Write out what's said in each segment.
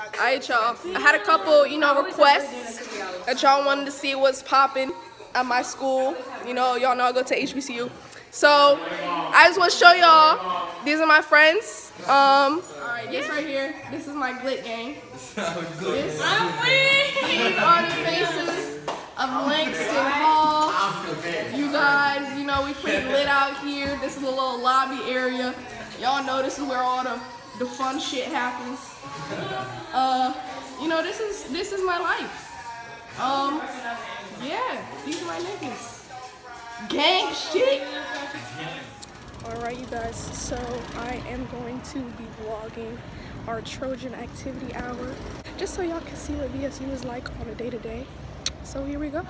All right, y'all. I had a couple, requests that y'all wanted to see what's popping at my school. Y'all know I go to HBCU. So I just want to show y'all. These are my friends. This right here. This is my glit gang. This are the faces of Langston Hall. You guys, we pretty lit out here. This is a little lobby area. Y'all know this is where all the fun shit happens. This is my life. Yeah, these are my niggas. Gang shit. Alright, you guys, so I am going to be vlogging our Trojan activity hour just so y'all can see what VSU is like on a day-to-day. So here we go.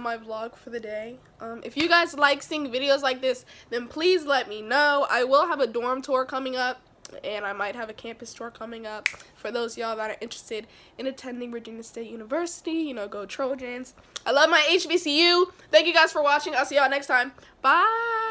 My vlog for the day. If you guys like seeing videos like this, then please let me know. I will have a dorm tour coming up, and I might have a campus tour coming up for those y'all that are interested in attending Virginia State University. Go Trojans. I love my HBCU. Thank you guys for watching. I'll see y'all next time. Bye.